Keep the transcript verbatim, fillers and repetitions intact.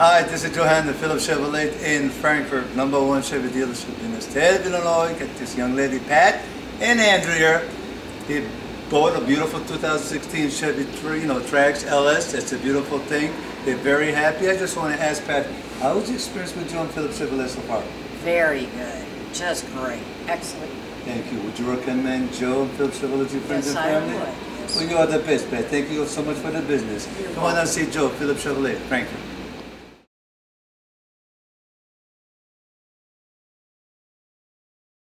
Hi, this is Johan, the Phillips Chevrolet in Frankfort, number one Chevy dealership in the state of Illinois. Got this young lady, Pat and Andrea. They bought a beautiful two thousand sixteen Chevy, you know, Trax L S. That's a beautiful thing. They're very happy. I just want to ask Pat, how was your experience with Johan Phillips Chevrolet so far? Very good. Just great. Excellent. Thank you. Would you recommend Joe and Phillips Chevrolet to your friends yes, and family? Yes, I would. Yes. Well, you are the best, Pat. Thank you so much for the business. You're Come welcome. on and see Joe, Phillips Chevrolet, Frankfort.